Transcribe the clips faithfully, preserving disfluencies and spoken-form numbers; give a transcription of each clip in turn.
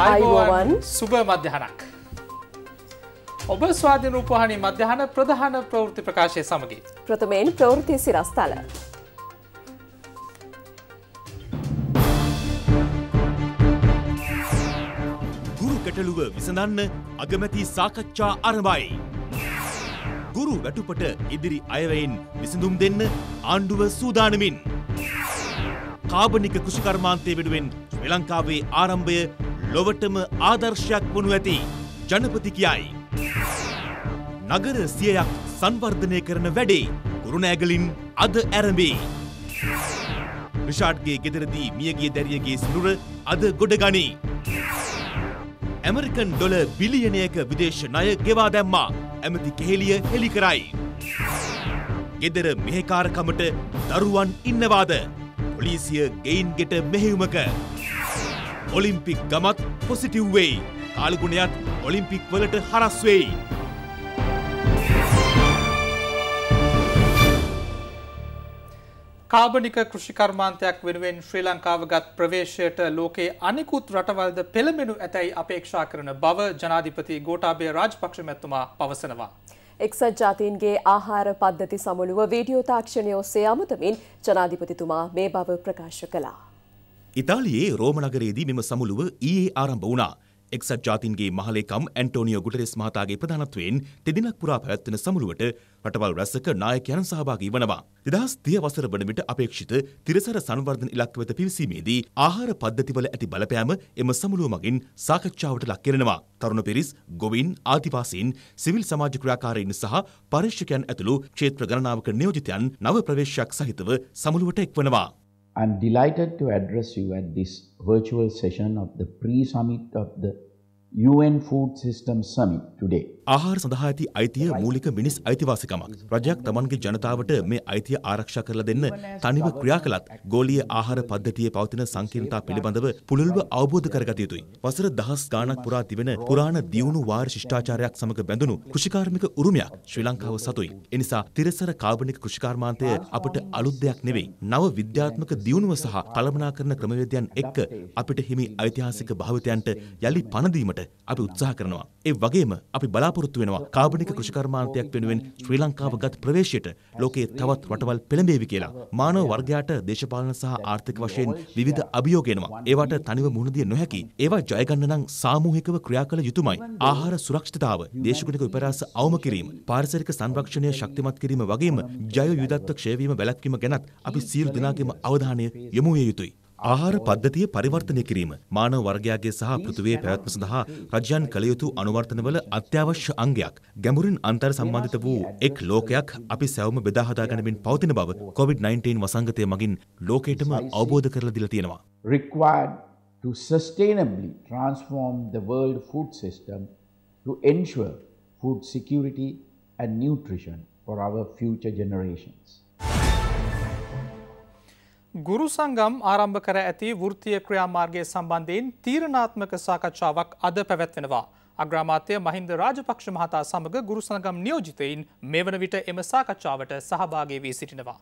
आयुवान සුබ මධ්‍යහනක් ඔබ ස්වාධීන රූපවාහිනී මධ්‍යහන ප්‍රධාන ප්‍රවෘත්ති ප්‍රකාශය සමග ප්‍රථමයෙන් ප්‍රවෘත්ති සිරස්තල ගුරු ගැටලුව විසඳන්න අගමැති සාකච්ඡා ආරම්භයි ගුරු වැටුපට ඉදිරි අයවැයෙන් විසඳුම් දෙන්න ආණ්ඩුව සූදානමින් කාබනික කුසකර්මාන්තය වෙනුවෙන් ශ්‍රී ලංකාවේ ආරම්භය ලොවටම ආදර්ශයක් වනු ඇති ජනපති කියයි නගර සියයක් සංවර්ධනය කරන වැඩේ කුරුණෑගලින් අද ආරම්භයි රිෂාඩ්ගේ ගෙදරදී මියගිය දැරියගේ සිරුර අද ගොඩගනි ඇමරිකන් ඩොලර් බිලියනයක විදේශ ණය ගෙවා දැම්මා ඇමති කෙහෙලිය හෙලි කරයි ගෙදර මෙහෙකාරකමට දරුවන් ඉන්නවාද පොලිසිය ගෙයින් ගෙට මෙහෙයුමක ඔලිම්පික් ගමත් පොසිටිව් වෙයි. කාලගුණයත් ඔලිම්පික් වලට හරස් වෙයි. කාබනික කෘෂිකර්මාන්තයක් වෙනුවෙන් ශ්‍රී ලංකාව ගත් ප්‍රවේශයට ලෝකයේ අනිකුත් රටවල්ද පෙළඹෙනු ඇතැයි අපේක්ෂා කරන බව ජනාධිපති ගෝඨාභය රාජපක්ෂ මැතිතුමා පවසනවා. එක්සත් ජාතීන්ගේ ආහාර පද්ධති සමුළුව වීඩියෝ තාක්ෂණය ඔස්සේ අමතමින් ජනාධිපතිතුමා මේ බව ප්‍රකාශ කළා. ඉතාලියේ රෝම නගරයේදී මෙම සමුළුව ඊයේ ආරම්භ වුණා. එක්සත් ජාතීන්ගේ මහලේකම් ඇන්ටෝනියෝ ගුටෙරස් මහතාගේ ප්‍රධානත්වයෙන් දෙදිනක් පුරා පැවැත්වෙන සමුළුවට රටවල් රැසක නායකයන් සහභාගී වනවා. දෙදහස් තිහ වසර වන විට අපේක්ෂිත තිරසර සංවර්ධන ඉලක්ක වෙත පිවිසීමේදී ආහාර පද්ධතිවල ඇති බලපෑම එම සමුළුව මගින් සාකච්ඡාවට ලක් කරනවා. තරුණ පිරිස්, ගොවීන්, ආදිවාසීන්, සිවිල් සමාජ ක්‍රියාකාරීන් සහ පරීක්ෂකයන් ඇතුළු ක්ෂේත්‍ර ගණනාවක නියෝජිතයන් නව ප්‍රවේශයක් සහිතව සමුළුවට එක්වනවා. I'm delighted to address you at this virtual session of the pre-summit of the U N Food System Summit today. ආහාර සඳහා ඇති අයිතිය මූලික මිනිස් අයිතිවාසිකමක්. රජයක් තමන්ගේ ජනතාවට මේ අයිතිය ආරක්ෂා කරලා දෙන්න තනිව ක්‍රියා කළත් ගෝලීය ආහාර පද්ධතියේ පවතින සංකීර්ණතා පිළිබඳව පුළුල්ව අවබෝධ කරගත යුතුයි. වසර දහස් ගාණක් පුරා තිබෙන පුරාණ දියුණු වාර ශිෂ්ටාචාරයක් සමග බැඳුණු කෘෂිකාර්මික උරුමයක් ශ්‍රී ලංකාව සතුයි. ඒ නිසා තිරසර කාබනික කෘෂිකාර්මාන්තය අපට අලුත් දෙයක් නෙවෙයි. නව විද්‍යාත්මක දියුණුව සහ කළමනාකරන ක්‍රමවේදයන් එක්ක අපිට හිමි ඓතිහාසික භාවිතයන්ට යලි පණ දීමට අපි උත්සාහ කරනවා. ඒ වගේම අපි බලාපොරොත්තු වෙනවා කාබනික කෘෂිකර්මාන්තයක් වෙනුවෙන් ශ්‍රී ලංකාව ගත් ප්‍රවේශයට ලෝකයේ තවත් රටවල් පෙළඹේවි කියලා. මානව වර්ගයාට දේශපාලන සහ ආර්ථික වශයෙන් විවිධ අභියෝග එනවා. ඒවට තනිව මුහුණ දිය නොහැකි. ඒවා ජය ගන්න නම් සාමූහිකව ක්‍රියා කළ යුතුමයි. ආහාර සුරක්ෂිතතාව, දේශගුණික විපරාස අවම කිරීම, පාරිසරික සංරක්ෂණය ශක්තිමත් කිරීම වගේම ජෛව විවිධත්ව ක්ෂය වීම වැළැක්වීම ගැනත් අපි සියලු දෙනාගේම අවධානය යොමු විය යුතුයි. ආහාර පද්ධතිය පරිවර්තනය කිරීම මානව වර්ගයාගේ සහ පෘථිවියේ පැවැත්ම සඳහා රජයන් කළ යුතු අනුවර්තනවල අත්‍යවශ්‍ය අංගයක්. ගැඹුරින් අන්තර් සම්බන්ධිත වූ එක් ලෝකයක් අපි සැවම බෙදා හදා ගනිමින් පවතින බව කොවිඩ් නයින්ටීන් වසංගතය මගින් ලෝකයටම අවබෝධ කරලා දීලා තියෙනවා. Required to sustainably transform the world food system to ensure food security and nutrition for our future generations. ගුරු සංගම් ආරම්භ කර ඇති වෘත්තීය ක්‍රියාමාර්ගය සම්බන්ධයෙන් තීරණාත්මක සාකච්ඡාවක් අද පැවැත්වෙනවා. අග්‍රාමාත්‍ය මහින්ද රාජපක්ෂ මහතා සමග ගුරු සංගම් නියෝජිතයින් මේ වන විට එම සාකච්ඡාවට සහභාගී වී සිටිනවා.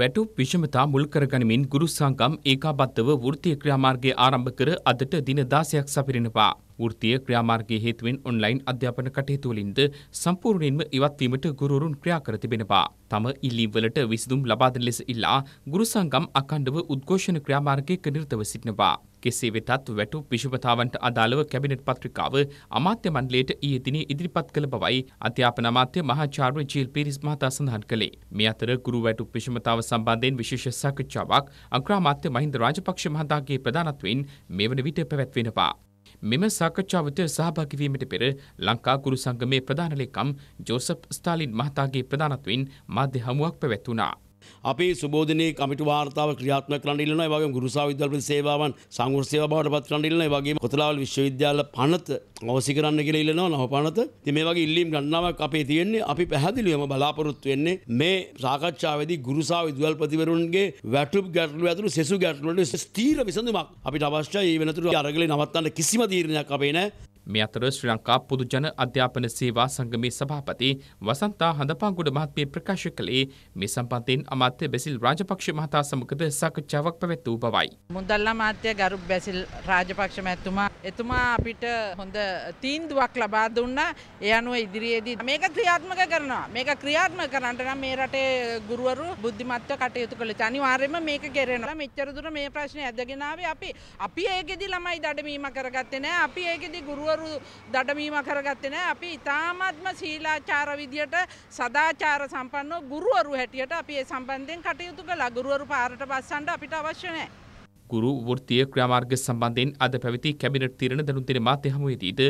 වැටුප් විෂමතා මුල් කරගනිමින් ගුරු සංගම් ඒකාබද්ධව වෘත්තීය ක්‍රියාමාර්ගය ආරම්භ කර අදට දින දාසයක් සපිරෙනවා. වෘත්තීය ක්‍රියාමාර්ගයේ හේතුවෙන් ඔන්ලයින් අධ්‍යාපන කටයුතු වලින්ද සම්පූර්ණයෙන්ම ඉවත් වීමට ගුරුවරුන් ක්‍රියා කර තිබෙනවා. තම ඉල්ලීම් වලට විසඳුම් ලබා දෙන ලෙස ඉල්ලා ගුරු සංගම් අඛණ්ඩව උද්ඝෝෂණ ක්‍රියාමාර්ගයක නිරතව සිටිනවා. කෙසේ වෙතත් වැටුප් විෂමතාවන්ට අදාළව කැබිනට් පත්‍රිකාව අමාත්‍ය මණ්ඩලයට ඊයේ දිනේ ඉදිරිපත් කළ බවයි අධ්‍යාපන අමාත්‍ය මහාචාර්ය ජීල් පීරිස් මහතා සඳහන් කළේ. මේ අතර ගුරු වැටුප් විෂමතාව සම්බන්ධයෙන් විශේෂ සාකච්ඡාවක් අග්‍රාමාත්‍ය මහින්ද රාජපක්ෂ මහතාගේ ප්‍රධානත්වයෙන් මේ වන විට පැවැත්වෙනවා. මෙම සාකච්ඡාවට සහභාගී වීමට පෙර ලංකා ගුරු සංගමේ ප්‍රධාන ලේකම් ජෝසප් ස්ටාලින් මහතාගේ ප්‍රධානත්වයෙන් මාධ්‍ය හමුවක් පැවැත්වුණා. අපි සුබෝධනයේ කමිටු වාර්තාව ක්‍රියාත්මක කරන්න ඉල්ලනවා. ඒ වගේම ගුරුසා විද්‍යාල ප්‍රති සේවාවන් සංවර්ධන සේවා බවට පත් කරන්න ඉල්ලනවා. ඒ වගේම කොතලාවල විශ්වවිද්‍යාල පනත අවශ්‍ය කරන්න කියලා ඉල්ලනවා. නව පනත. ඉතින් මේ වගේ ඉල්ලීම් ගණනාවක් අපේ තියෙන්නේ. අපි පැහැදිලිවම බලාපොරොත්තු වෙන්නේ මේ සාකච්ඡාවේදී ගුරුසා විද්‍යාල ප්‍රතිවරුන්ගේ වැටුප් ගැටළු ඇතුළු සෙසු ගැටළු වලට ස්ථීර විසඳුමක් අපිට අවශ්‍යයි. ඒ වෙනතුරු අරගලේ නවත්තන්න කිසිම තීරණයක් අපේ නැහැ. මේ අතර ශ්‍රී ලංකා පොදුජන අධ්‍යාපන සේවා සංගමේ සභාපති වසන්තා හඳපාගොඩ මහත්මිය ප්‍රකාශ කළේ මේ සම්බන්ධයෙන් අමාත්‍ය බැසිල් රාජපක්ෂ මහතා සමගද සාකච්ඡාවක් පැවැත් වූ බවයි. මුදල් අමාත්‍ය ගරු බැසිල් රාජපක්ෂ මහතුමා එතුමා අපිට හොඳ තීන්දුවක් ලබා දුන්නා. ඒ අනුව ඉදිරියේදී මේක ක්‍රියාත්මක කරනවා. මේක ක්‍රියාත්මක කරන්නට නම් මේ රටේ ගුරුවරු බුද්ධිමත්ව කටයුතු කළේ. අනිවාර්යයෙන්ම මේක කෙරෙනවා. මෙච්චර දුර මේ ප්‍රශ්නේ ඇදගෙන ආවේ අපි අපි ඒකෙදි ළමයි දඩමීම කරගත්තේ නැහැ. අපි ඒකෙදි ගුරුවරු දඩමීම කරගත්තේ නැහැ. අපි ඉතාමත්ම ශීලාචාර විදියට සදාචාර සම්පන්න ගුරුවරු හැටියට අපි මේ සම්බන්ධයෙන් කටයුතු කළා. ගුරුවරු පාරට බස්සන්න අපිට අවශ්‍ය නැහැ. ගුරු වෘත්තීය ක්‍රියාමාර්ග සම්බන්ධයෙන් අද පැවති කැබිනට් තීරණ දනුන් දෙන මාධ්‍ය හමුවේදීද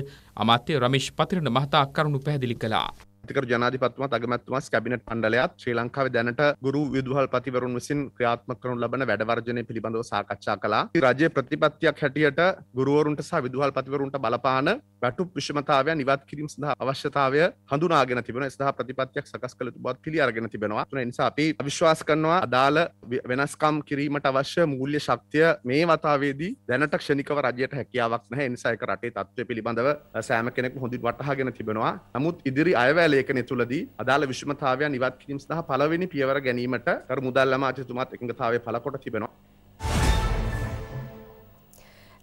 අමාත්‍ය රමේෂ් පතිරණ මහතා කරුණු පැහැදිලි කළා. අතිකරු ජනාධිපතිතුමා අගමැතිතුමාස් කැබිනට් මණ්ඩලයත් ශ්‍රී ලංකාවේ දැනට ගුරු විදුහල්පතිවරුන් විසින් ක්‍රියාත්මක කරනු ලබන වැඩවර්ජනය පිළිබඳව සාකච්ඡා කළා. රජයේ ප්‍රතිපත්තියක් හැටියට ගුරුවරුන්ට සහ විදුහල්පතිවරුන්ට බලපාන වැටුප් විෂමතාවයන් ඉවත් කිරීම සඳහා අවශ්‍යතාවය හඳුනාගෙන තිබෙනවා. ඒ සඳහා ප්‍රතිපත්තියක් සකස් කළ යුතු බවත් පිළිඅරගෙන තිබෙනවා. ඒ නිසා අපි විශ්වාස කරනවා අදාළ වෙනස්කම් කිරීමට අවශ්‍ය මූල්‍ය ශක්තිය මේ වතාවේදී දැනට ක්ෂණිකව රජයට හැකියාවක් නැහැ. ඒ නිසා ඒක රටේ තත්ත්වය පිළිබඳව සෑම කෙනෙක්ම හොඳින් වටහාගෙන තිබෙනවා. නමුත් ඉදිරි අයවැය ලේඛනය තුලදී අදාළ විෂමතාවයන් ඉවත් කිරීම සඳහා පළවෙනි පියවර ගැනීමට කරු මුදල් අමාත්‍යතුමාත් එකඟතාවයේ පළකොට තිබෙනවා.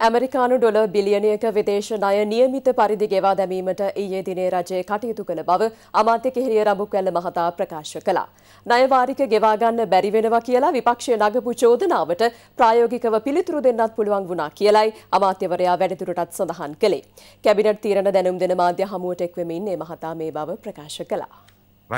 ඇමරිකානු ඩොලර් බිලියනයක විදේශ ණය නියමිත පරිදි ගෙවා දැමීමට ඊයේ දිනේ රජය කටයුතු කළ බව අමාත්‍ය කිහිරිය රඹුක්වැල්ල මහතා ප්‍රකාශ කළා. ණය වාරික ගෙවා ගන්න බැරි වෙනවා කියලා විපක්ෂය නගපු චෝදනාවට ප්‍රායෝගිකව පිළිතුරු දෙන්නත් පුළුවන් වුණා කියලයි අමාත්‍යවරයා වැඩිදුරටත් සඳහන් කළේ. කැබිනට් තීරණ දැනුම් දෙන මාධ්‍ය හමුවට එක් වෙමින් මේ මහතා මේ බව ප්‍රකාශ කළා.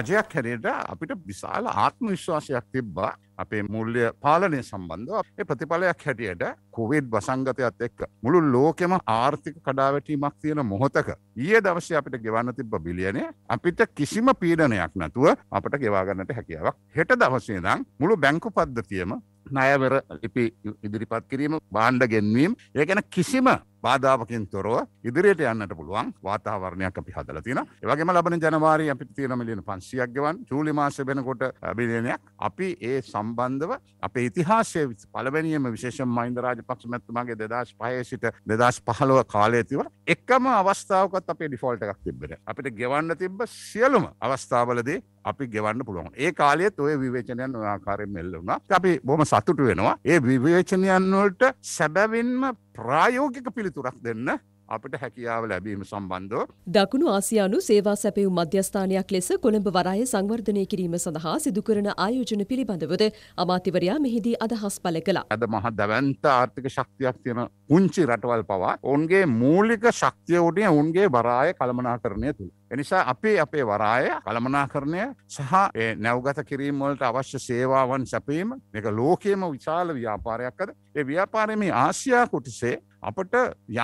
රජයක් හැරෙන්න අපිට විශාල ආත්ම විශ්වාසයක් තිබ්බා අපේ මූල්‍ය පාලනය සම්බන්ධව. ඒ ප්‍රතිඵලයක් හැටියට කොවිඩ් වසංගතයත් එක්ක මුළු ලෝකෙම ආර්ථික කඩාවැටීමක් තියෙන මොහොතක ඊයේ දවසේ අපිට ගෙවන්න තිබ්බ බිලියනය අපිට කිසිම පීඩනයක් නැතුව අපිට ගෙවා ගන්නට හැකියාවක්. හෙට දවසේ නම් මුළු බැංකු පද්ධතියම ණයවර ලිපි ඉදිරිපත් කිරීම, භාණ්ඩ ගෙන්වීම, ඒ ගැන කිසිම බාධාවකින් තොරව ඉදිරියට යන්නට පුළුවන් වාතාවරණයක් අපි හදලා තියෙනවා. ඒ වගේම ලබන ජනවාරි අපිට තියෙන මිලියන පන්සීයක් ගෙවන්න, ජූලි මාසෙ වෙනකොට බිලියනයක්. අපි ඒ සම්බන්ධව අපේ ඉතිහාසයේ පළවෙනිම විශේෂම මහින්ද රාජපක්ෂ මහත්මයාගේ දෙදහස් පහේ සිට දෙදහස් පහළොව කාලයේ තිබුණ එකම අවස්ථාවකත් අපේ ඩිෆෝල්ට් එකක් තිබ්බේ. අපිට ගෙවන්න තිබ්බ සියලුම අවස්ථාවලදී අපි ගෙවන්න පුළුවන්. ඒ කාලයේත් ඔය විවේචනයන් ඔය ආකාරයෙන් එල්ල වුණා. අපි බොහොම සතුටු වෙනවා. ඒ විවේචනයන් වලට සැබවින්ම ප්‍රායෝගික පිළිතුරක් දෙන්න අපිට හැකියාව ලැබීම සම්බන්ධව දකුණු ආසියානු සේවා සැපයුම් මධ්‍යස්ථානයක් ලෙස කොළඹ වරාය සංවර්ධනය කිරීම සඳහා සිදු කරන ආයෝජන පිළිබඳවද අමාත්‍යවරයා මෙහිදී අදහස් පළ කළා. අද මහ දවැන්ත ආර්ථික ශක්තියක් තියෙන පුංචි රටවල් පවා ඔවුන්ගේ මූලික ශක්තිය උඩින් ඔවුන්ගේ වරාය කළමනාකරණය තුල. එනිසා අපි අපේ වරාය කළමනාකරණය සහ නැවගත කිරීම වලට අවශ්‍ය සේවාවන් සැපීම මේක ලෝකයේම විශාල ව්‍යාපාරයක්. අද ඒ ව්‍යාපාරයේ මේ ආසියා කුටිසේ අපට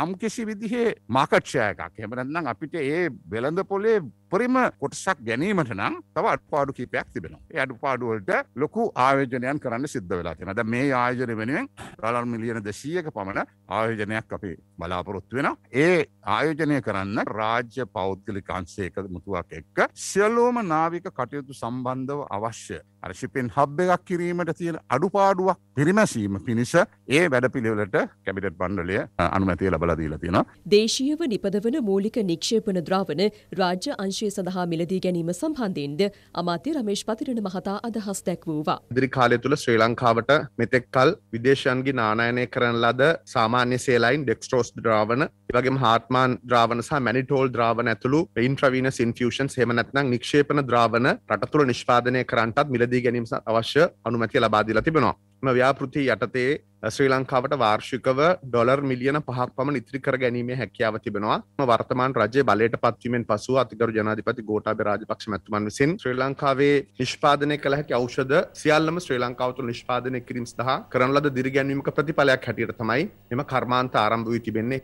යම් කිසි විදිහේ මාකට් ෂෙයා එකක් එහෙම නැත්නම් අපිට ඒ වෙළඳ පොලේ උපරිම කොටසක් ගැනීමට නම් තව අඩුපාඩු කීපයක් තිබෙනවා. ඒ අඩුපාඩු වලට ලොකු ආයෝජනයක් කරන්න සිද්ධ වෙලා තියෙනවා. දැන් මේ ආයෝජන වෙනුවෙන් ඩොලර් මිලියන දෙසීයක පමණ ආයෝජනයක් අපි බලාපොරොත්තු වෙනවා. ඒ ආයෝජනය කරන්න රාජ්‍ය පෞද්ගලික අංශයක මුතුවක් එක්ක සියලුම නාවික කටයුතු සම්බන්ධව අවශ්‍ය අර ෂිපින් හබ් එකක් කිරීමට තියෙන අඩුපාඩුවක් පිරිමැසීම පිණිස ඒ වැඩපිළිවෙලට කැබිනට් මණ්ඩලය අනුමැතිය ලබා දීලා තියෙනවා. දේශීයව නිපදවන මූලික නික්ෂේපන ද්‍රාවණ රාජ්‍ය අංශ සඳහා මිලදී ගැනීම සම්බන්ධයෙන්ද අමාත්‍ය රමේෂ් පතිරණ මහතා අදහස් දැක්වුවා. ඉදිරි කාලය තුළ ශ්‍රී ලංකාවට මෙතෙක් කල විදේශයන්ගේ නානයනය කරන ලද සාමාන්‍ය සේලයින් ඩෙක්ස්ට්‍රෝස් ද්‍රාවණ, ඒ වගේම හාර්ට්මාන් ද්‍රාවණ සහ මැනිටෝල් ද්‍රාවණ ඇතුළු ඉන්ට්‍රාවීනස් ඉන්ෆියුෂන්ස් එහෙම නැත්නම් නික්ෂේපන ද්‍රාවණ රට තුළ නිෂ්පාදනය කරන්නටත් මිලදී ගැනීම අවශ්‍ය අනුමැතිය ලබා දීලා තිබෙනවා. මේ ව්‍යාපෘති යටතේ ශ්‍රී ලංකාවට වාර්ෂිකව ඩොලර් මිලියන පහක් පමණ ඉතිරි කර ගැනීමේ හැකියාව තිබෙනවා. වර්තමාන රජයේ බලයට පත්වීමෙන් පසුව අතිගරු ජනාධිපති ගෝඨාභය රාජපක්ෂ මහත්මයාන් විසින් ශ්‍රී ලංකාවේ නිෂ්පාදනය කළ හැකි ඖෂධ සියල්ලම ශ්‍රී ලංකාව තුළ නිෂ්පාදනය කිරීම සඳහා කරන ලද දිරිගැන්වීමක ප්‍රතිඵලයක් හැටියට තමයි මෙම කර්මාන්ත ආරම්භ වී තිබෙන්නේ.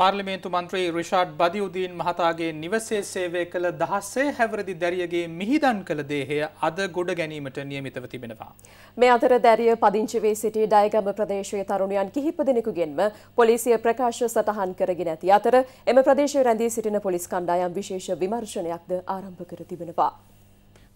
පාර්ලිමේන්තු මන්ත්‍රී රිෂාඩ් බදිඋදීන් මහතාගේ නිවසේ සේවය කළ දහසේ හැවිරිදි දැරියගේ මිහිදන් කළ දේහය අද ගොඩ ගැනීමට නියමිතව තිබෙනවා. මේ අතර දැරිය පදිංචි වී සිටි ඩයගම ප්‍රදේශයේ තරුණයන් කිහිප දෙනෙකුගෙන්ම පොලිසිය ප්‍රකාශ සටහන් කරගෙන ඇති අතර එම ප්‍රදේශයේ රැඳී සිටින පොලිස් කණ්ඩායම් විශේෂ විමර්ශනයක්ද ආරම්භ කර තිබෙනවා.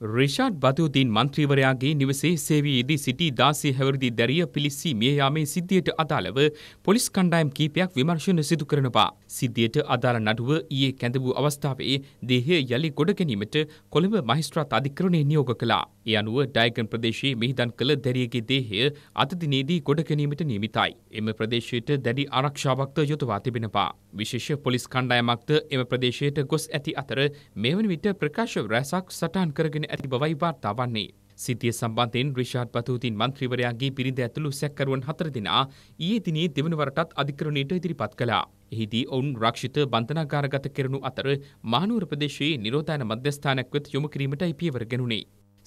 රිෂාඩ් බතුදීන් මන්ත්‍රීවරයාගේ නිවසේ සේවයේදී සිටි දාසය හැවිරිදි දැරිය පිලිස්සීමේ යාමේ සිද්ධියට අදාළව පොලිස් කණ්ඩායම් කීපයක් විමර්ශන සිදු කරනවා. සිද්ධියට අදාළ නඩුව ඊයේ කැඳ වූ අවස්ථාවේ දේහය යලි ගොඩ ගැනීමට කොළඹ මහේස්ත්‍රාත් අධිකරණය නියෝග කළා. ඒ අනුව ඩයගන් ප්‍රදේශයේ මිහිදන් කළ දැරියගේ දේහය අද දිනේදී ගොඩ ගැනීමට නියමිතයි. එම ප්‍රදේශයට දැඩි ආරක්ෂාවක්ද යොදවා තිබෙනවා. විශේෂ පොලිස් කණ්ඩායමක්ද එම ප්‍රදේශයට ගොස් ඇති අතර මේවන විට ප්‍රකාශ රැසක් සටහන් කරගෙන ඇති බවයි වාර්තා වන්නේ. සිද්ධිය සම්බන්ධයෙන් රිෂාඩ් බතුදීන් මන්ත්‍රීවරයාගේ බිරිඳ ඇතුළු සැකකරුවන් හතර දෙනා ඊයේ දිනේ දෙවන වරටත් අධිකරණයට ඉදිරිපත් කළා. එහිදී ඔවුන් රක්ෂිත බන්ධනාගාරගත කෙරෙනු අතර මහනුවර ප්‍රදේශයේ නිරෝධායන මධ්‍යස්ථානයක් වෙත යොමු කිරීමටයි පියවර ගනුනේ.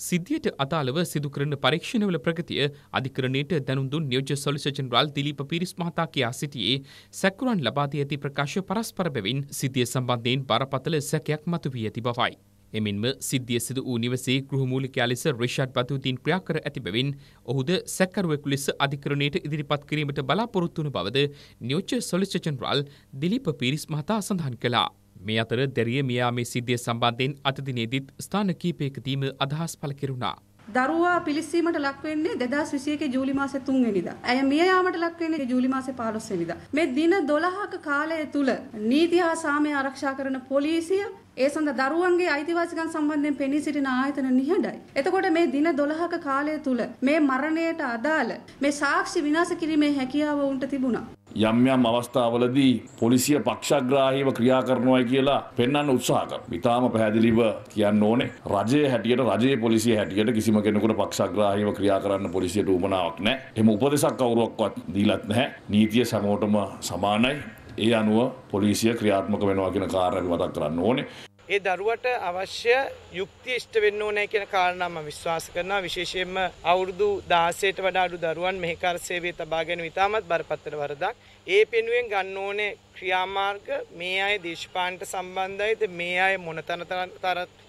සිද්ධියට අදාළව සිදු කරන පරීක්ෂණවල ප්‍රගතිය අධිකරණයට දැනුම් දුන් නියෝජ්‍ය සොලිසිටර් ජෙනරාල් දිලීප පීරිස් මහතා කියා සිටියේ සැකකරුවන් ලබා දී ඇති ප්‍රකාශ පරස්පර බැවින් සිද්ධිය සම්බන්ධයෙන් බරපතල සැකයක් මතුවී ඇති බවයි. එමෙන්ම සිද්ධිය සිදු වූ නිවසේ ගෘහමූලිකයා ලෙස රිෂාඩ් බතුදීන් ක්‍රියා කර ඇති බැවින් ඔහුද සැකකරුවෙකු ලෙස අධිකරණයට ඉදිරිපත් කිරීමට බලාපොරොත්තු වන බවද නියෝජ්‍ය සොලිසිටර් ජෙනරාල් දිලීප පීරිස් මහතා සඳහන් කළා. මේ අතර දැරිය මියාමේ සිද්ධිය සම්බන්ධයෙන් අද දිනේදීත් ස්ථාන කීපයකදීම අදහස් පළ කෙරුණා. දරුවා පිලිස්සීමට ලක් වෙන්නේ දෙදාස් විසියක ජූලි මාසේ තුන් වෙනිදා. ඇය මිය යාමට ලක් වෙන්නේ ජූලි මාසේ පහළොස් වෙනිදා. මේ දින දොළහක කාලය තුල නීතිය හා සාමය ආරක්ෂා කරන පොලිසිය ඒ සඳහා දරුවන්ගේ අයිතිවාසිකම් සම්බන්ධයෙන් පෙනී සිටින ආයතන නිහඬයි. එතකොට මේ දින දොළහක කාලය තුල මේ මරණයට අදාළ මේ සාක්ෂි විනාශ කිරීමේ හැකියාව උන්ට තිබුණා. යම් යම් අවස්ථාවලදී පොලිසිය පක්ෂග්‍රාහීව ක්‍රියා කරනවා කියලා පෙන්වන්න උත්සාහ කරනවා. ඊටාම පැහැදිලිව කියන්න ඕනේ රජයේ හැටියට රජයේ පොලිසිය හැටියට කිසිම කෙනෙකුට පක්ෂග්‍රාහීව ක්‍රියා කරන්න පොලිසියට උවමනාවක් නැහැ. එහෙම උපදේශක් කවුරුවක්වත් දීලත් නැහැ. නීතිය සමෝටම සමානයි. ඒ අනුව පොලිසිය ක්‍රියාත්මක වෙනවා කියන කාරණේ මතක් කරන්න ඕනේ. ඒ දරුවට අවශ්‍ය යුක්තිය ඉෂ්ට වෙන්න ඕනේ කියන කාරණා මම විශ්වාස කරනවා. විශේෂයෙන්ම අවුරුදු දහසට වඩා අඩු දරුවන් මෙහෙකාර සේවයේ තබා ගැනීම ඉතාමත් බරපතල වරදක්. ඒ පෙනුවෙන් ගන්න ඕනේ ක්‍රියාමාර්ග මේ අය දේශපාලනට සම්බන්ධයිද, මේ අය මොන තන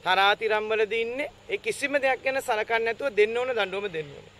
තරාතිරම්වලද ඉන්නේ, ඒ කිසිම දෙයක් ගැන සලකන්නේ නැතුව දෙන්න ඕන දඬුවම දෙන්න ඕනේ.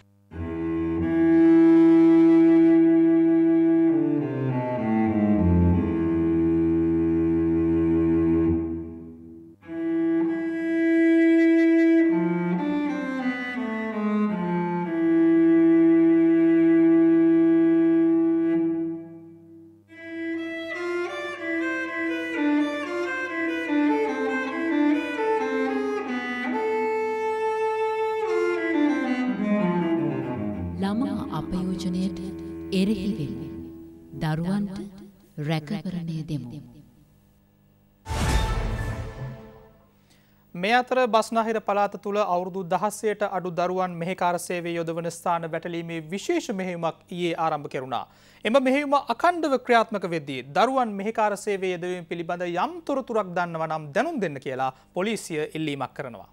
මේ අතර බස්නාහිර පළාත තුළ අවුරුදු දහසට අඩු දරුවන් මෙහෙකාර සේවයේ යොදවන ස්ථාන වැටලීමේ විශේෂ මෙහෙයුමක් ඊයේ ආරම්භ කෙරුණා. එම මෙහෙයුම අඛණ්ඩව ක්‍රියාත්මක වෙද්දී දරුවන් මෙහෙකාර සේවයේ යෙදවීම පිළිබඳ යම් තොරතුරක් දන්නවා නම් දැනුම් දෙන්න කියලා පොලිසිය ඉල්ලීමක් කරනවා.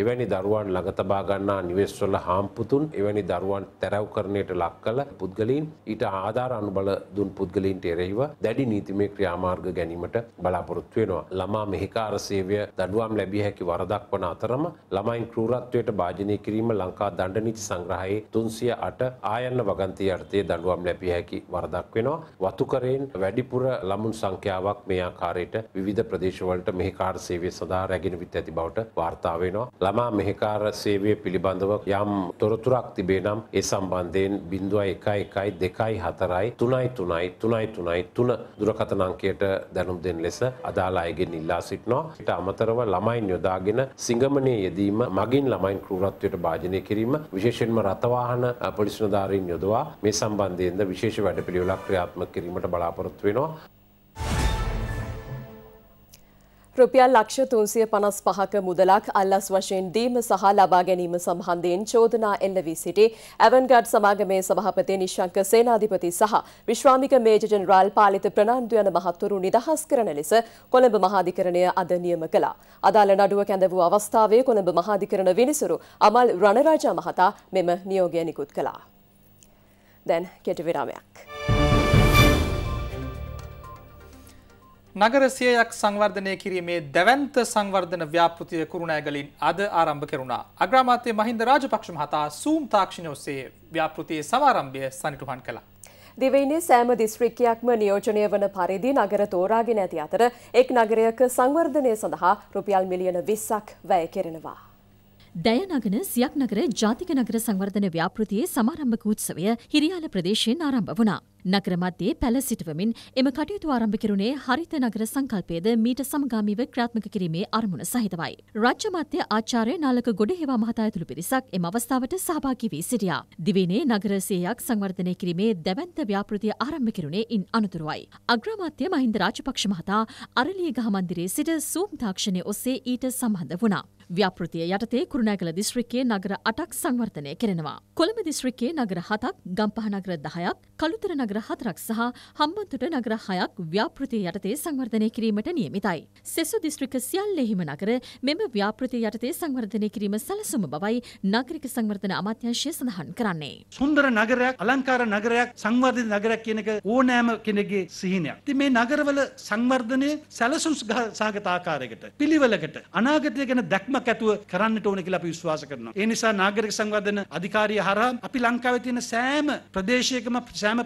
එවැනි දරුවන් ළඟ තබා ගන්නා නිවෙස්වල හාම්පුතුන්, එවැනි දරුවන් තැරව් කරණයට ලක් කළ පුද්ගලයන්, ඊට ආධාර අනුබල දුන් පුද්ගලයන්ට එරෙහිව දැඩි නීතිමය ක්‍රියාමාර්ග ගැනීමට බලාපොරොත්තු වෙනවා. ළමා මෙහෙකාර සේවය දඩුවම් ලැබිය හැකි වරදක් වන අතරම ළමයින් ක්‍රූරත්වයට භාජනය කිරීම ලංකා දණ්ඩ නීති සංග්‍රහයේ තුන්සිය අට ආයන්න වගන්තිය යටතේ දඩුවම් ලැබිය හැකි වරදක් වෙනවා. වතුකරයෙන් වැඩිපුර ළමුන් සංඛ්‍යාවක් මේ ආකාරයට විවිධ ප්‍රදේශවලට මෙහෙකාර සේවය සඳහා රැගෙන විත් ඇති බවට වාර්තා වෙනවා. ළමා මෙහෙකාර සේවය පිළිබඳව යම් තොරතුරක් තිබේ නම් ඒ සම්බන්ධයෙන් ඩිං එකයි එකයි දෙකයි හතරයි තුනයි තුනයි තුනයි තුනයි තුන දුරකථන අංකයට දැනුම් දෙන ලෙස අදාළ අයගෙන් ඉල්ලා සිටිනවා. ඊට අමතරව ළමයින් යොදාගෙන සිඟමනේ යෙදීම, මගින් ළමයින් ක්‍රූරත්වයට භාජනය කිරීම, විශේෂයෙන්ම රථවාහන පොලිස් නිලධාරීන් යොදවා මේ සම්බන්ධයෙන්ද විශේෂ වැඩපිළිවෙලක් ක්‍රියාත්මක කිරීමට බලාපොරොත්තු වෙනවා. රුපියල් ලක්ෂ තුන්සිය පනස් පහක මුදලක් අල්ලස් වශයෙන් දීම සහ ලබා ගැනීම සම්බන්ධයෙන් චෝදනා එල්ල වී සිටි ඇවන්ගාඩ් සමාගමේ සභාපති නිශංක සේනාධිපති සහ විශ්‍රාමික මේජර් ජෙනරාල් පාලිත ප්‍රනාන්දු යන මහත්වරු නිදහස් කරන ලෙස කොළඹ මහාධිකරණය අද නියම කළා. අදාළ නඩුව කැඳ වූ අවස්ථාවේ කොළඹ මහාධිකරණ විනිසුරු අමල් රණරාජා මහතා මෙම නියෝගය නිකුත් කළා. දැන් කෙටි විරාමයක්. නගර සියයක් සංවර්ධනය කිරීමේ දැවැන්ත සංවර්ධන ව්‍යාපෘතිය කුරුණෑගලින් අද ආරම්භ කෙරුණා. අග්‍රාමාත්‍ය මහින්ද රාජපක්ෂ මහතා සූම් තාක්ෂණය ඔස්සේ ව්‍යාපෘතියේ සමාරම්භය සනිටුහන් කළා. දිවයිනේ සෑම දිස්ත්‍රික්කයක්ම නියෝජනය වන පරිදි නගර තෝරාගෙන ඇති අතර එක් නගරයක සංවර්ධනය සඳහා රුපියල් මිලියන විස්සක් වැය කෙරෙනවා. ದಯನಗನ ಸಿಯಾಕ್ನಗರ ಜಾತಿಕ ನಗರ ಸಂವರ್ಧನೆ ವ್ಯಾಪೃತಿಯ ಸಮಾರಂಭಕ ಉತ್ಸವಯ ಹಿರಿಯಾಲ ಪ್ರದೇಶයෙන් ಆರಂಭ වුණා. ನಗರ ಮಧ್ಯೆ පැළ සිටවමින් එම කටයුතු ආරම්භ කෙරුණේ හරිත නගර සංකල්පයේද මීට සමගාමීව ක්‍රියාත්මක කිරීමේ අරමුණ සහිතවයි. රාජ්‍ය මාත්‍ය ආචාර්ය නාලක ගොඩහේවා මහතාතුළු පිරිසක් එම අවස්ථාවට සහභාගී වී සිටියා. දිවයිනේ නගර සියයක් සංවර්ධනය කිරීමේ දැවැන්ත ව්‍යාපෘතිය ආරම්භ කෙරුණේ ඉන් අනතුරුවයි. අග්‍රාමාත්‍ය මහින්ද රාජපක්ෂ මහතා අරලියගහ මන්දිරයේ සිට සූම් තාක්ෂණයේ ඔස්සේ ඊට සම්බන්ධ වුණා. व्यापृतिय यटते कुरुणागल दिस्ट्रिक्कये नगर आठक संवर्धने केरेनवा कोलम दिस्ट्रिक्कये नगर हतक गंपह नगर दहयक कलुतर नगर हतरक सह हम्बंतोट नगर हयक व्यापृतिय यटते संवर्धने किरीमट नियमितයි सेसु दिस्ट्रिक्क सियल्लेहिम नगर मेम व्यापृतिय यटते संवर्धने किरीम सलसुम बवයි नागरिक संवर्धन अमात्यांशय සඳහන් කරන්නේ සුන්දර නගරයක් අලංකාර නගරයක් සංවර්ධිත නගරයක් කියන එක ඕනෑම කෙනෙකුගේ සිහිනයක්. ඉතින් මේ නගරවල සංවර්ධනයේ සලසුම් සහගත ආකාරයකට පිළිවෙලකට අනාගතය ගැන දැක්ම विश्वास करना नागरिक संवर्धन अधिकारी हर अभी लंका सैम प्रदेश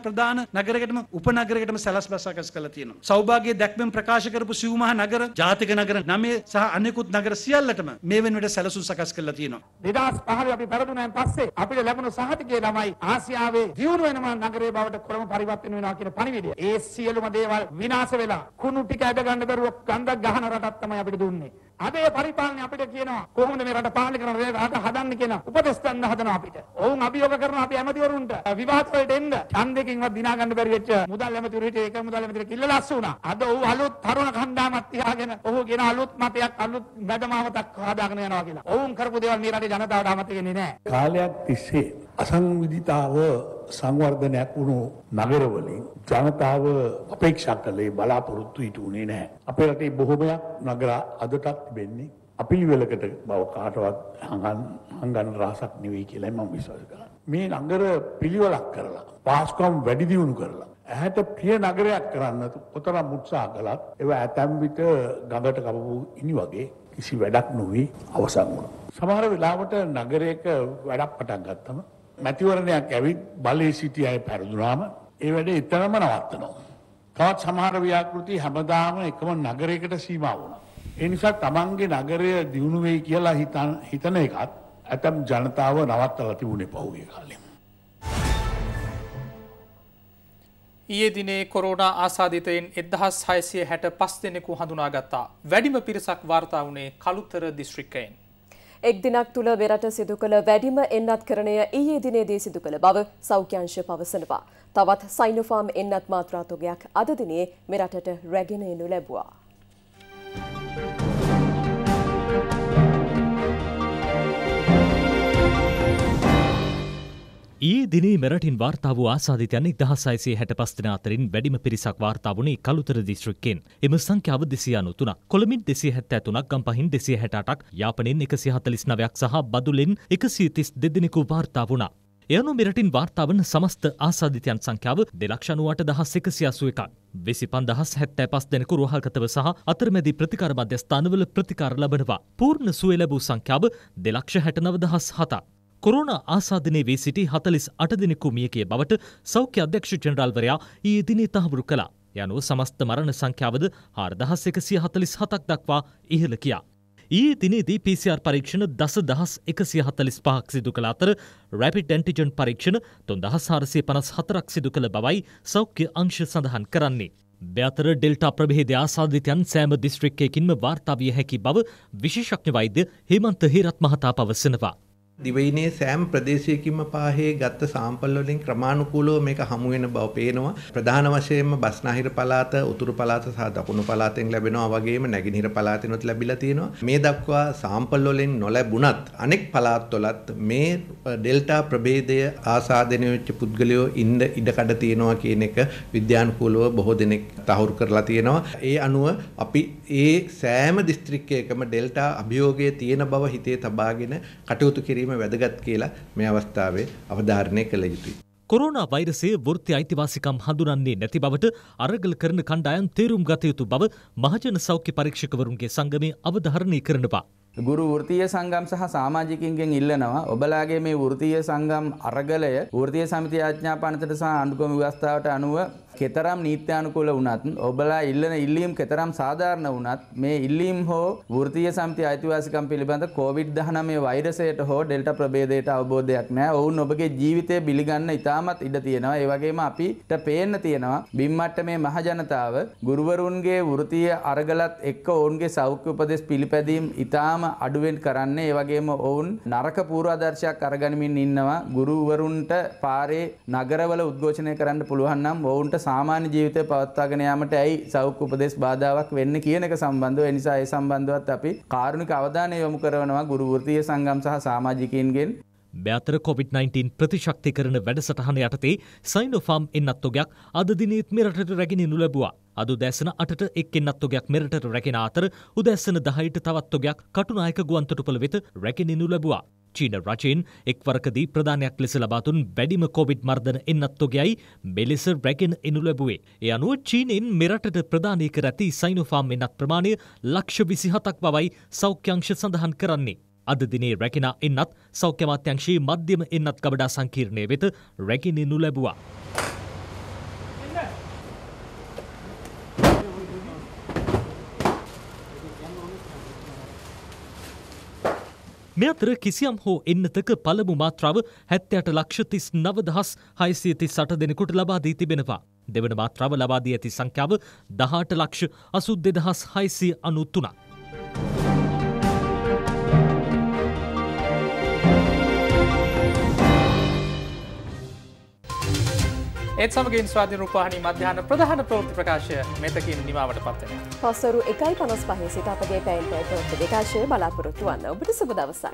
प्रधान नगर उपनगर सलती सौभाग्य दक्म प्रकाश कर शिवमह नगर जातिक नगर नमे सह अनेकुत नगर सियालट में मेवन सलसु सकसकलतीनो विदास पहले अभी बरदुनायन पासे अभी लबनु सहत के नमई आसियावे जीवन वेनमा नगरे बावट क्रम परिवर्तन वेना කියන පණිවිඩය ඒ සියලුම දේවල් විනාශ වෙලා කුණු ටික ඇද ගන්න බැරුව ගඳක් ගහන රටක් තමයි අපිට දුන්නේ. අද ඒ පරිපාලනය අපිට කියනවා කොහොමද මේ රට පාලනය කරන රට හදන්න කියලා උපදෙස් ගන්න හදනවා අපිට. ඔවුන් අභියෝග කරන අපි ඇමතිවරුන්ට විවාද වලට එන්න ඡන්දකින්වත් දිනා ගන්න බැරි වෙච්ච මුදල් ඇමතිවරුන්ට ඒක මුදල් ඇමතිවරුන්ට කිල්ලලස්ස වුණා. අද ඔව් අලුත් තරුණ කණ්ඩායමක් තියාගෙන ඔහු කියන අලුත් මතයක් අලුත් වැඩමාවතක් හදාගෙන යනවා කියලා. ඔවුන් කරපු දේවල් මේ රටේ ජනතාවට අමතක වෙන්නේ නැහැ. කාලයක් තිස්සේ අසංවිධිතාව සංවර්ධනයක් වුණු නගරවලින් ජනතාව අපේක්ෂා කළේ බලාපොරොත්තු හිටුනේ නැහැ. අපේ රටේ බොහෝමයක් නගර අදටත් වෙන්නේ අපිලිවෙලකට බව කාටවත් හංගන රහසක් නෙවෙයි කියලා මම විශ්වාස කරනවා. මේ නගර පිළිවෙලක් කරලා පාස්කම් වැඩි දියුණු කරලා ඇහැට ප්‍රිය නගරයක් කරන්න උතරම් උත්සාහ කළත් ඒව ඇතැම් විට ගඟට කපපු ඉනි වගේ කිසි වැඩක් නොවේ අවසන් වුණා. සමහර වෙලාවට නගරයක වැඩක් පටන් ගත්තම මැතිවරණයක් ඇවිත් බලයේ සිටි අය පෙරදුනාම ඒ වැඩේ එතරම්ම නවත්තනවා. තවත් සමහර ව්‍යාපෘති හැමදාම එකම නගරයකට සීමා වුණා. ඒ නිසා තමන්ගේ නගරය දියුණු වෙයි කියලා හිතන හිතන එකත් ඇතම් ජනතාව නවත්තලා තිබුණේ පහුගිය කාලේ. ඊයේ දිනේ කොරෝනා ආසාදිතයින් एक हज़ार छह सौ पैंसठ දෙනෙකු හඳුනාගත්තා. වැඩිම පිරිසක් වාර්තා වුණේ කළුතර දිස්ත්‍රික්කයෙන්. එක් දිනක් තුල මෙරට සිදු කළ වැඩිම එන්නත්කරණය ඊයේ දිනේදී සිදු කළ බව සෞඛ්‍යාංශය පවසනවා. තවත් සයිනෝෆාම් එන්නත් මාත්‍රා තොගයක් අද දිනේ මෙරටට රැගෙන එනු ලැබුවා. ඊයේ දිනේ මෙරටින් වාර්තා වූ ආසාදිතයන් एक हज़ार छह सौ पैंसठ දෙනා අතරින් වැඩිම පිරිසක් වාර්තා වුණේ කළුතර දිස්ත්‍රික්කයෙන්. එම සංඛ්‍යාව දෙසිය අනූ තුනක්, කොළඹින් දෙසිය හැත්තෑ තුනක්, ගම්පහින් දෙසිය හැට අටක්, යාපනයෙන් එකසිය හතළිස් නවයක් සහ බදුලෙන් එකසිය තිස් දෙක දෙනෙකු වාර්තා වුණා. ඒ අනුව මෙරටින් වාර්තා වන සමස්ත ආසාදිතයන් සංඛ්‍යාව දෙලක්ෂ අනූඅට දහස් එකසිය අසූ එකක්. විසිපන්දහස් හැත්තෑ පහ දෙනෙකු රෝහල්ගතව සහ අතරමැදි ප්‍රතිකාර මධ්‍යස්ථානවල ප්‍රතිකාර ලබනවා. පූර්ණ සුවය ලැබූ සංඛ්‍යාව දෙලක්ෂ හැටනවය දහස් හතක්. कोरोना आसादने वे सिटी हतलिस अट दिन मियकिय बवट सौख्य अध्यक्ष जनरल वर्या ई दिने तहवुरु कला यानो समस्त मरण संख्यावद हार दहस एकसिय हतलिस हतक दक्वा इहल किया ई दिने दी पीसीआर परीक्षण दस दहस एकसिय हतलिस पहक सिदु कला अतर रैपिड एंटीजन परीक्षण तुन दहस हारसिय पनस हतरक सिदु कला बवाई सौख्य अंश संधान करन्ने बेहतर डेल्टा प्रभेद आसादितयन सैम दिस्ट्रिक्टकिन्म वार्ता विय हैकि बव विशेषज्ञ वैद्य हेमंत हिरत महता पवसनवा දිවයිනේ සෑම ප්‍රදේශයකින්ම පාහේ ගත්ත සාම්පල් වලින් ක්‍රමානුකූලව මේක හමු වෙන බව පේනවා. ප්‍රධාන වශයෙන්ම බස්නාහිර පළාත, උතුරු පළාත සහ දකුණු පළාතෙන් ලැබෙනවා. වගේම නැගෙනහිර පළාතෙනුත් ලැබිලා තියෙනවා. මේ දක්වා සාම්පල් වලින් නොලැබුණත් අනෙක් පළාත්වලත් මේ ඩෙල්ටා ප්‍රභේදය ආසාදනය වෙච්ච පුද්ගලයෝ ඉන්න ඉඩකඩ තියෙනවා කියන එක විද්‍යානුකූලව බොහෝ දෙනෙක් තහවුරු කරලා තියෙනවා. ඒ අනුව අපි ඒ සෑම දිස්ත්‍රික්කයකම ඩෙල්ටා අභියෝගය තියෙන බව හිතේ තබාගෙන කටයුතු කිරීම වැදගත් කියලා මේ අවස්ථාවේ අවධාරණය කළ යුතුයි. කොරෝනා වෛරසයේ වෘත්ති අයිතිවාසිකම් හඳුනන්නේ නැති බවට අරගල කරන කණ්ඩායම් තීරුම් ගත යුතු බව මහජන සෞඛ්‍ය පරීක්ෂකවරුන්ගේ සංගමයේ අවධාරණය කරනවා. ගුරු වෘත්තීය සංගම් සහ සමාජිකින්ගෙන් ඉල්ලනවා ඔබලාගේ මේ වෘත්තීය සංගම් අරගලය වෘත්තීය සමිතිය ආඥාපානතට සහ අනුගම ව්‍යවස්ථාවට අනුව කෙතරම් නීත්‍යානුකූල වුණත් ඔබලා ඉල්ලන ඉල්ලීම් කෙතරම් සාධාරණ වුණත් මේ ඉල්ලීම් හෝ වෘත්තීය සමිති අයිතිවාසිකම් පිළිබඳ කොවිඩ් දහනවය වෛරසයට හෝ ඩෙල්ටා ප්‍රභේදයට අවබෝධයක් නැහැ. ඔවුන් ඔබගේ ජීවිතය බිලිගන්න ඉතාමත් ඉඩ තියෙනවා. ඒ වගේම අපිට පේන්න තියෙනවා බිම් මට්ටමේ මහ ජනතාව ගුරුවරුන්ගේ වෘත්තීය අරගලත් එක්ක ඔවුන්ගේ සෞඛ්‍ය උපදෙස් පිළිපැදීම් ඉතාම අඩුවෙන් කරන්නේ. ඒ වගේම ඔවුන් නරක පූර්වාදර්ශයක් අරගනිමින් ඉන්නවා. ගුරුවරුන්ට පාරේ නගරවල උද්ඝෝෂණය කරන්න පුළුවන් නම් ඔවුන්ට सामान्य जीवित पवत्वागन यामट ऐ सौख्य उपदेश बाधावक वेन्न කියන එක සම්බන්ධව එනිසා ඒ සම්බන්ධවත් අපි කාරුණික අවධානය යොමු කරනවා ගුරු වෘත්තීය සංගම් සහ සමාජිකයින්ගෙන් මෙතර කොවිඩ් නයින්ටීන් ප්‍රතිශක්තිකරණ වැඩසටහන යටතේ සයිනෝෆාම් එන්නත්තුගයක් අද දිනෙත් මෙරටට රැගෙනු ලැබුවා. අද උදැසන අටට එක් එන්නත්තුගයක් මෙරටට රැගෙන අතර උදැසන දහයට තවත්තුගයක් කටුනායක ගුවන්තොටුපළ වෙත රැගෙනු ලැබුවා. චීන රජයෙන් එක්වරකදී ප්‍රධානයක් ලෙස ලබාතුන් වැඩිම කොවිඩ් මර්ධන එන්නත්තුගයයි මෙලෙස රැගෙන එනු ලැබුවේ. ඒ අනුව චීනෙන් මෙරටට ප්‍රදානය කර ඇති සයිනෝෆාම් එන්නත් ප්‍රමාණය ලක්ෂ විසිහතක් බවයි සෞඛ්‍යංශ සඳහන් කරන්නේ. අද දිනේ රැගෙන එන්නත් සෞඛ්‍ය අමාත්‍යාංශයේ මධ්‍යම එන්නත් ගබඩා සංකීර්ණය වෙත රැගෙන එනු ලැබුවා. මේ අතර කිසියම් හෝ එන්නතක පළමු මාත්‍රාව හැත්තෑ අට ලක්ෂ තිස් නව දහස් හයසිය තිස් අට දෙනෙකුට ලබා දී තිබෙනවා. දෙවන මාත්‍රාව ලබා දී ඇති සංඛ්‍යාව දහඅට ලක්ෂ අසූ දෙදහස් හයසිය අනූ තුනක්. ඒත් සමගින් ස්වාධීන රූපවාහිනී මධ්‍යහන ප්‍රධාන ප්‍රවෘත්ති ප්‍රකාශය මෙතකින් නිමාවට පත් වෙනවා. පස්වරු එකයි පනස් පහේ සිට අපගේ පැයෙන් පැය ප්‍රවෘත්ති ප්‍රකාශය බලාපොරොත්තු වන්න. ඔබට සුබ දවසක්.